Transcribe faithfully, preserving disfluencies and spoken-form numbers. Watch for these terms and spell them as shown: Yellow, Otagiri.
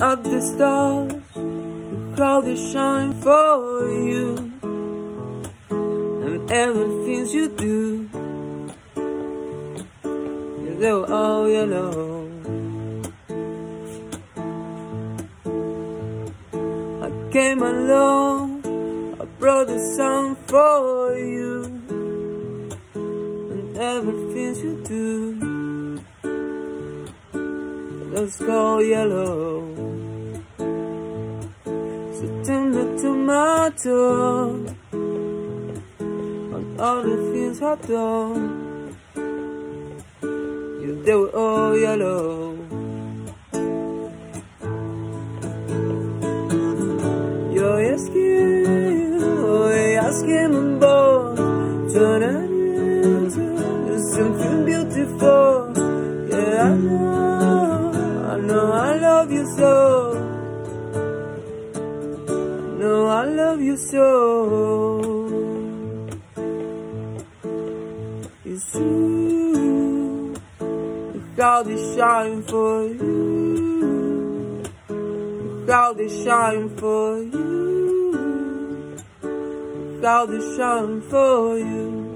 up the stars, the clouds shine for you, and everything you do, they're all yellow. I came along, I brought the sun for you, and everything you do, let's go yellow. So turn the tomato on all the things I've done, you do it all yellow. You're asking, you're asking and bold, turn it into something beautiful. Yeah, I know, I know I love you so, I know I love you so. It's true, the clouds they shine for you, the clouds they shine for you, the clouds they shine for you.